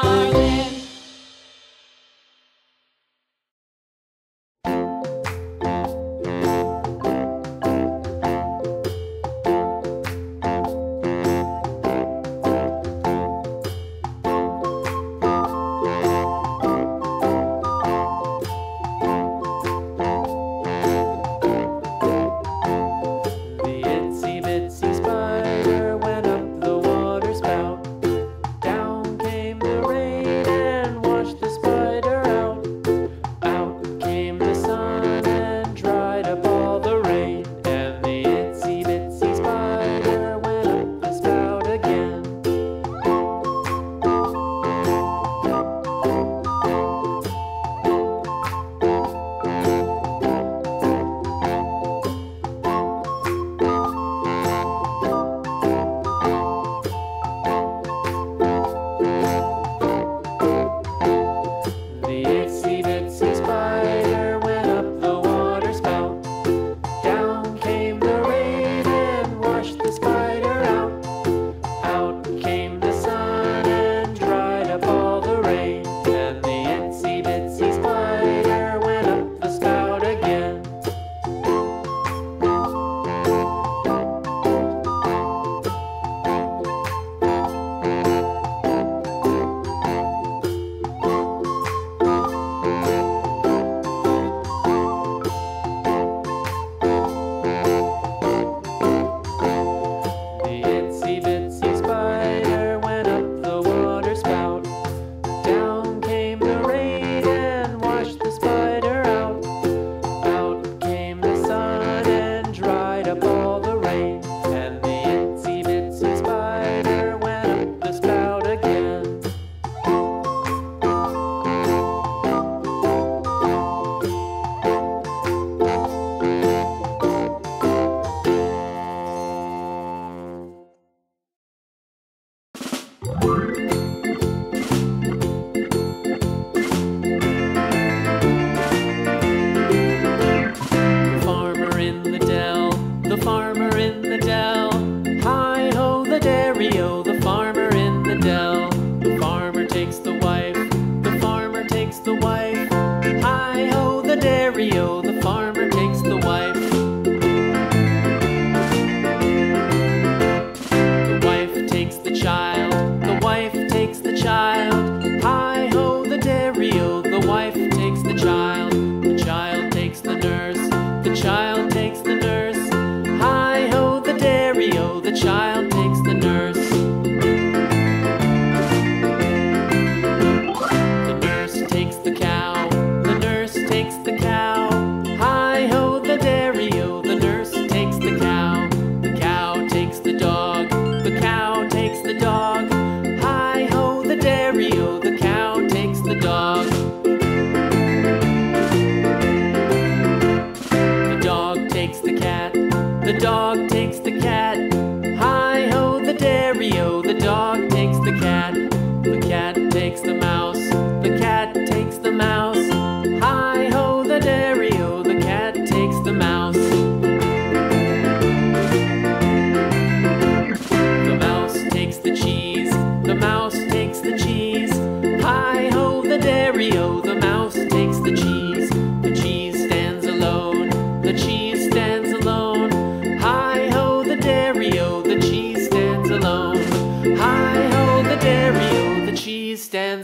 Go.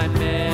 my man.